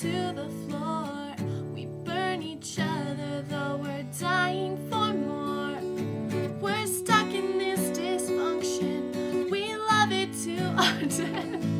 to the floor. We burn each other, though we're dying for more. We're stuck in this dysfunction. We love it to our death.